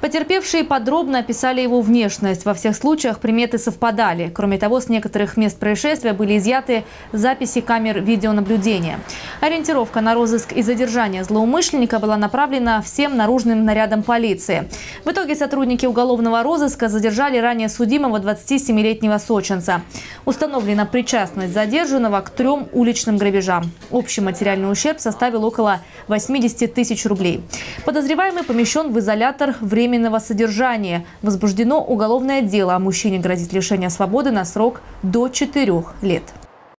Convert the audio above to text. Потерпевшие подробно описали его внешность. Во всех случаях приметы совпадали. Кроме того, с некоторых мест происшествия были изъяты записи камер видеонаблюдения. Ориентировка на розыск и задержание злоумышленника была направлена всем наружным нарядом полиции. В итоге сотрудники уголовного розыска задержали ранее судимого 27-летнего сочинца. Установлена причастность задержанного к 3 уличным грабежам. Общий материальный ущерб составил около 80 тысяч рублей. Подозреваемый помещен в изолятор временного содержания. Возбуждено уголовное дело. Мужчине грозит лишение свободы на срок до 4 лет.